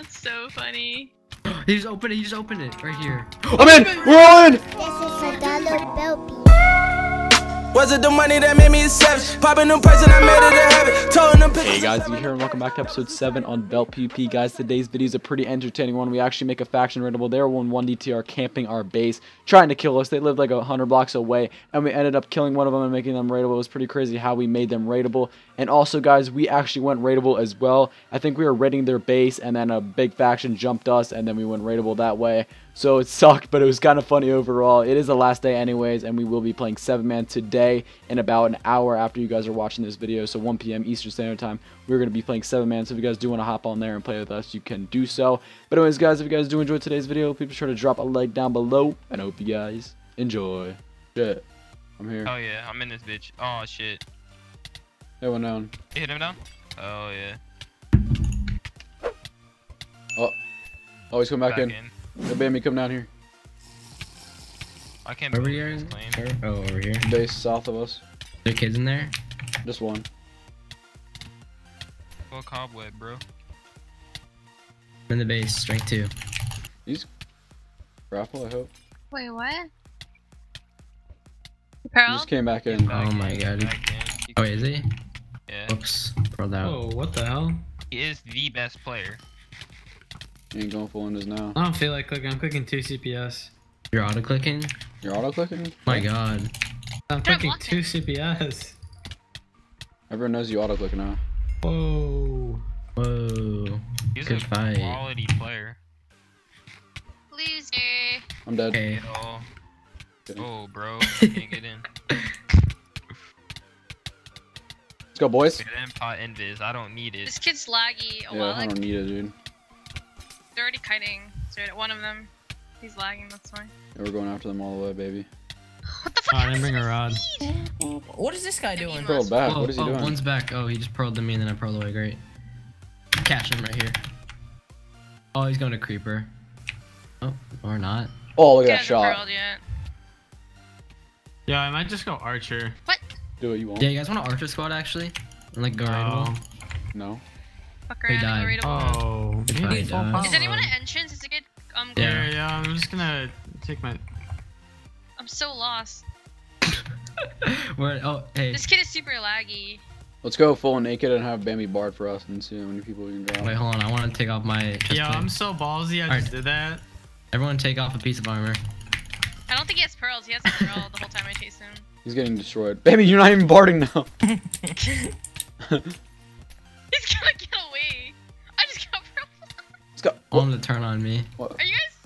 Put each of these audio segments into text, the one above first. That's so funny. He just opened it right here. I'm in! We're on! This is $1 bill. Was it the money that made me a savage? Popping them price and I made it a habit. Told them hey guys, you here and welcome back to episode 7 on Belt PP. Guys, today's video is a pretty entertaining one. We actually make a faction raidable. They were 1DTR camping our base, trying to kill us. They lived like 100 blocks away, and we ended up killing one of them and making them raidable. It was pretty crazy how we made them raidable. And also, guys, we actually went raidable as well. I think we were raiding their base, and then a big faction jumped us, and then we went raidable that way. So it sucked, but it was kind of funny overall. It is the last day anyways, and we will be playing 7-man today in about an hour after you guys are watching this video. So 1 p.m. Eastern Standard Time, we're going to be playing 7-man. So if you guys do want to hop on there and play with us, you can do so. But anyways, guys, if you guys do enjoy today's video, please be sure to drop a like down below. And I hope you guys enjoy. Shit. I'm here. Oh, yeah. I'm in this bitch. Oh, shit. That went down. You hit him down? Oh, yeah. Oh. Oh, he's coming back in. Yo, Bammy, come down here. I can't over here. Oh, over here. Base south of us. There kids in there? Just one. Full cobweb, bro. I'm in the base, strength 2. He's grapple, I hope. Wait, what? Pearl? He just came back in. Oh my god. Oh, is he? Yeah. Oops. Pearled out. Oh, what the hell? He is the best player. You ain't going full windows now. I don't feel like clicking. I'm clicking 2 CPS. You're auto clicking? You're auto clicking? My god. I'm clicking 2 CPS. Everyone knows you auto click now. Whoa. Whoa. He's good fight. Quality player. Loser. I'm dead. Okay. Oh, bro. Can't get in. Let's go, boys. I don't need it. This kid's laggy. Oh, yeah, well, I don't need it, dude. They're already kiting. So one of them, he's lagging. That's fine. Yeah, we're going after them all the way, baby. What the fuck? I didn't bring a rod. What is this guy doing? Pearled back. What is he doing? One's back. Oh, he just pearled to me and then I pearled away. Great. Catch him right here. Oh, he's going to creeper. Oh, or not. Oh, look at that shot. Yeah, I might just go archer. What? Do what you want. Yeah, you guys want to archer squad actually? And like go raidable? No. He died. Oh, he died. Is anyone at entrance? Is it good? Yeah, I'm just gonna take my. I'm so lost. Where? Oh, hey. This kid is super laggy. Let's go full naked and have Bammy barred for us and see how many people we can draw. Wait, hold on. I want to take off my. Yeah, I'm so ballsy. I just did that. Everyone, take off a piece of armor. I don't think he has pearls. He has a pearl the whole time I chase him. He's getting destroyed. Bammy, you're not even barding now. He's gonna get away. Let's go. Want him to turn on me. What? Are you guys?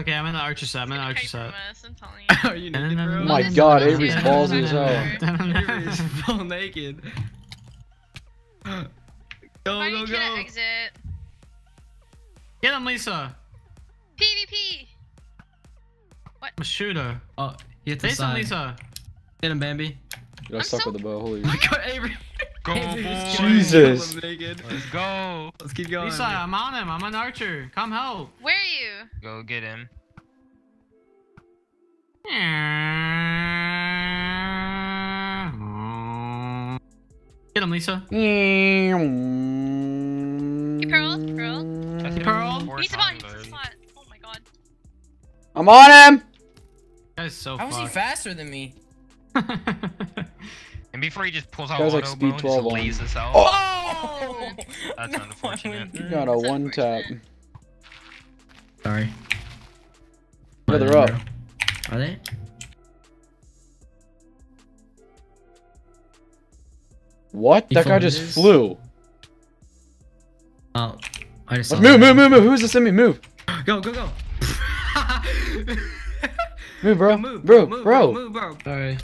Okay, I'm in the archer set. I'm in the archer set. Are you naked, bro? Oh my god, Avery's ballsy as hell. Avery's full naked. Go, go, go. Exit. Get him, Lisa. PvP. What? I'm a shooter. Oh, he hit the side. Lisa. Hit him, Bambi. Dude, I suck with the bow. Holy. I got Avery. Go, Jesus. Let's go. Let's keep going. Lisa, I'm on him. I'm an archer. Come help. Where are you? Go get him. Get him, Lisa. You pearled? Pearled? Pearled? He's a bot. He's a spot. Oh my god. I'm on him. That is so How is he faster than me? And before he just pulls out auto bow and just lays us out. Oh! That's unfortunate. You got a one tap. Sorry. No, they're up. Are they? What? That guy just flew. Oh, I just. Move! Who's this in me? Move! Go! Move, bro! Move, bro! Sorry.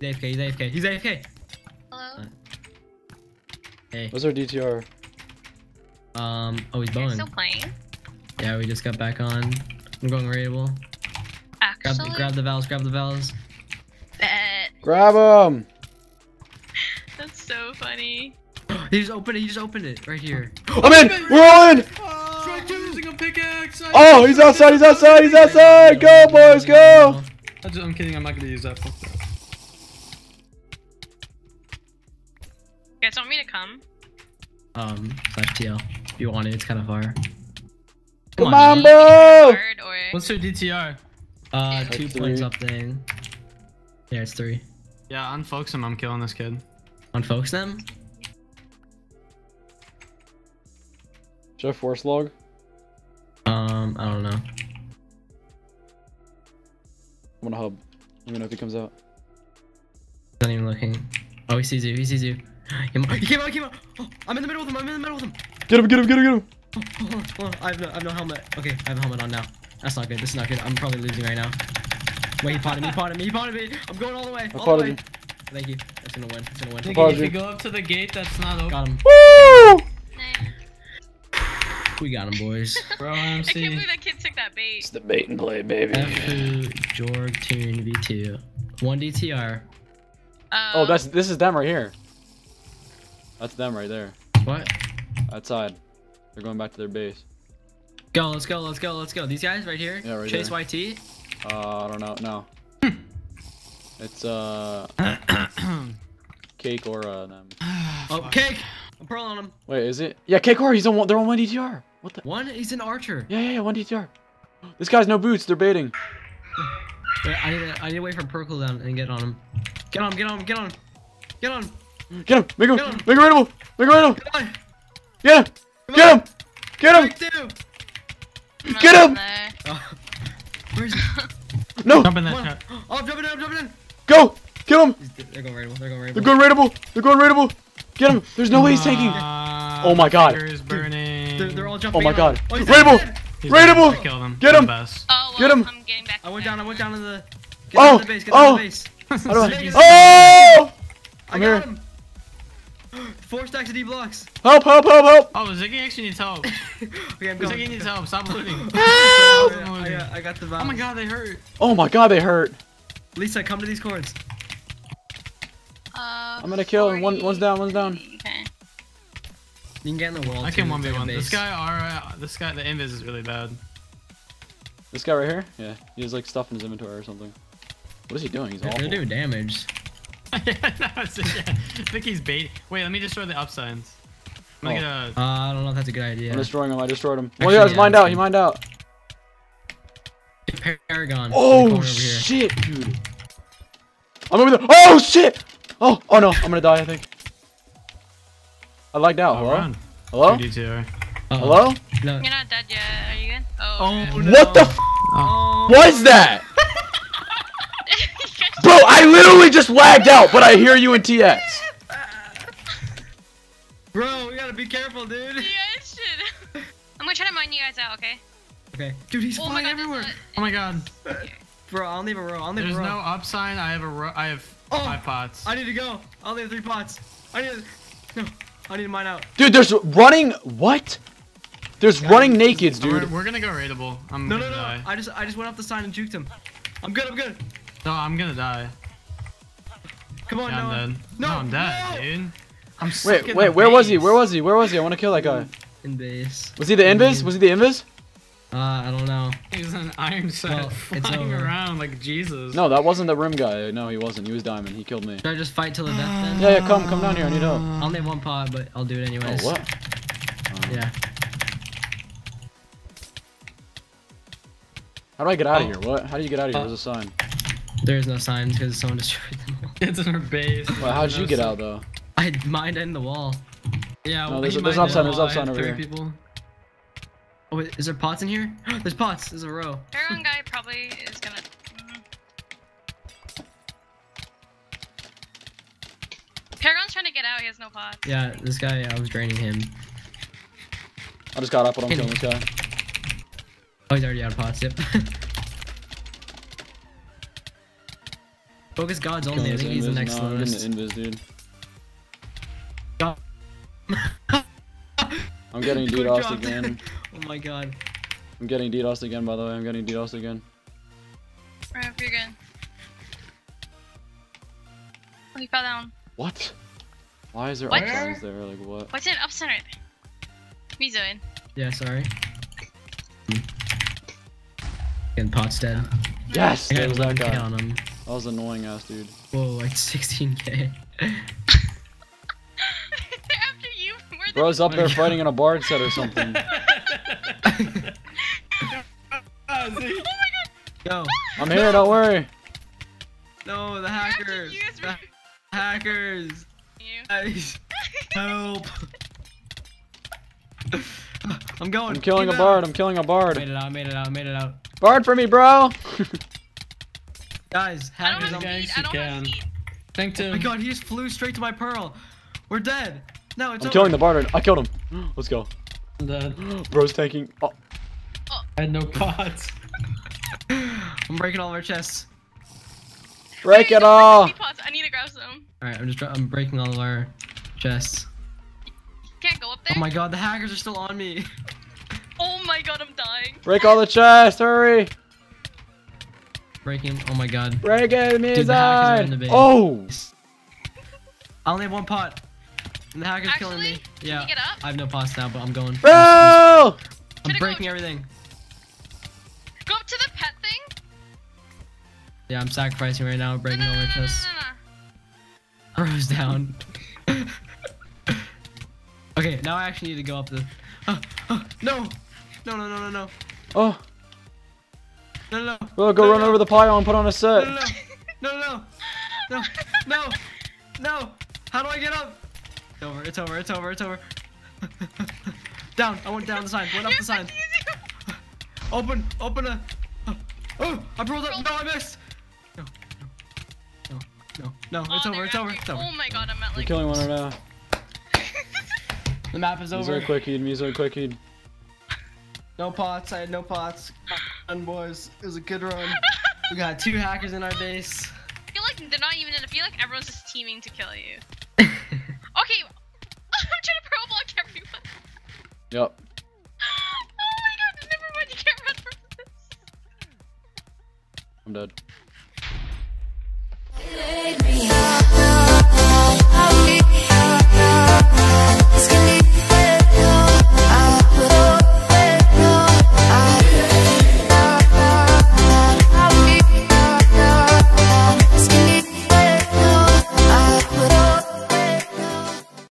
He's AFK. Hello? Hey. What's our DTR? Oh, he's bowing. You're still playing? Yeah, we just got back on. I'm going raidable. Actually? Grab the valves. Bet. Grab them! That's so funny. He just opened it right here. I'm in! We're all in! Oh, he's outside! Go, boys, go! I'm kidding, I'm not gonna use that. You guys want me to come? /TL if you want it. It's kind of far. Come on, bro! What's your DTR? 2 points up there. Yeah, it's 3. Yeah, unfocus him. I'm killing this kid. Unfocus them? Should I force log? I don't know. I'm gonna hub. Let me know if he comes out. Not even looking. Oh, he sees you. He sees you. He came out. He came out. Oh, I'm in the middle of him. Get him. Get him. Oh, hold on. I have no helmet. Okay, I have a helmet on now. That's not good. This is not good. I'm probably losing right now. Wait, he potted me. I'm going all the way. All the way. Thank you. That's gonna win. If you go up to the gate, that's not open. Got him. Woo! We got him, boys. Bro, MC. I can't believe that kid took that bait. It's the bait and play, baby. F2, Jorgtune V2. 1 DTR. Oh, this is them right here. That's them right there. What? Outside. They're going back to their base. Go, let's go. These guys right here? Yeah, right Chase there. YT? I don't know. No. It's, Cake or, them. Oh, Cake! I'm pearl on him. Wait, is it? Yeah, Cake or he's on one. They're on 1 DTR. What the? One? He's an archer. Yeah, 1 DTR. This guy's no boots. They're baiting. Wait, I need to wait for Pearl down and get on him. Get on him. Get him. Make him raidable. Come on. Get him. Get him! Get him! Where is he? No! Jump in that trap. Oh, I'm jumping in! Go! Get him! They're going raidable. They're going raidable! Get him! There's no way he's taking! Oh my god! They're all jumping. Oh my god! Oh, raidable! Get him! Oh, well, get him! I went down to the... Get down to the base! Oh! I got him! 4 stacks of D blocks. Help! Oh, Ziggy actually needs help. Okay, I'm going. Ziggy needs help. Stop looting. Help! I got the vibe. Oh my god, they hurt. Lisa, come to these cords. I'm gonna kill him. One's down. Okay. You can get in the wall. I can 1v1. This guy, the invis is really bad. This guy right here? Yeah. He has like stuff in his inventory or something. What is he doing? He's awful. They're doing damage. I think he's bait. Wait, let me destroy the up signs. I don't know if that's a good idea. I'm destroying him. I destroyed him. Actually, yeah, he's mined out. He mined out. Paragon. Oh shit, dude. I'm over there. Oh shit. Oh no. I'm gonna die. I think. I lagged out. Hello. Hello. No. You're not dead yet. Are you good? Oh. No. What the f was that? Bro, I literally just lagged out, but I hear you in TX. Bro, we gotta be careful, dude. You guys should. I'm gonna try to mine you guys out, okay? Okay. Dude, he's flying everywhere. Oh my god. Bro, I'll leave a row. There's no up sign. I have a row. I have 5 pots. I need to go. I'll leave 3 pots. I need to mine out. Dude, there's running. What? There's running nakeds, dude. We're gonna go raidable. No. I just went off the sign and juked him. I'm good. No, I'm gonna die. Come on, yeah, I'm dead. No, I'm dead, dude. I'm stuck. Wait, where was he? I wanna kill that guy. In base. Was he the invis? I don't know. He was an iron set flying around like Jesus. No, that wasn't the rim guy. No, he wasn't. He was diamond. He killed me. Should I just fight till the death then? Yeah, come down here. I need help. I'll need 1 pot, but I'll do it anyways. Oh, what? Yeah. How do I get out of here? What? How do you get out of here? There's a sign. There is no signs because someone destroyed them all. It's in our base. Well, how'd you get out though? I mined in the wall. Yeah, no, there's an upside over here. People. Oh, wait, is there pots in here? There's pots. There's a row. Paragon guy probably is gonna. Paragon's trying to get out. He has no pots. Yeah, this guy. I was draining him. I just got up when I'm killing this guy. Oh, he's already out of pots. Yep. Focus gods only. I think he's the next lowest. I'm getting DDoSed again. Oh my god. I'm getting DDoSed again, by the way. Right, you're good. Oh, he fell down. What? Why is there upsides there? Like, what? What's an upside right there? MeeZoid. Yeah, sorry. Getting pots dead. Yes! I got that guy. On him. That was annoying ass, dude. Whoa, like 16K. They're after you. We're Bro's up there fighting in a bar set or something. Oh my god. Yo. I'm here, don't worry. No, the hackers. The hackers. Help. I'm going. I'm killing a bard. I'm killing a bard. Made it out. Made it out. Made it out. Bard for me, bro. Guys, hackers on me. I don't have feet. Thank you. Oh my god, he just flew straight to my pearl. We're dead. No, it's over. I'm killing the bard. I killed him. Let's go. I'm dead. Bro's tanking. Oh. I had no pots. I'm breaking all of our chests. Break it all. I need to grab some. All right, I'm breaking all of our chests. Can't go up there. Oh my god, the hackers are still on me. Oh my god, I'm dying. Break all the chests, hurry. Breaking. Oh my god. Break it, MeeZoid. Oh. I only have one pot, and the hacker's killing me. Yeah. Can you get up? I have no pots now, but I'm going. Bro! I'm breaking everything. Go up to the pet thing. Yeah, I'm sacrificing right now, breaking all our chests. Bro's down. Okay, now I actually need to go up the. No! No, no, no, no, no. Oh. No, no, no. Bro, go run over the pile and put on a set. No, no, no. No, no. No. How do I get up? It's over, it's over, it's over, it's over. Down. I went down the sign. Went up the sign. Open, open a. Oh, I rolled up. No, I missed. No, no, no, no. No, it's over, it's over, it's over. Oh my god, I'm at like. We're killing one right now. The map is over. MeeZoid quick heed, MeeZoid quick heed. No pots, I had no pots. Run, boys. It was a good run. We got 2 hackers in our base. I feel like they're not even in. I feel like everyone's just teaming to kill you. Okay, I'm trying to pro block everyone. Yep. Oh my god, never mind, you can't run from this. I'm dead.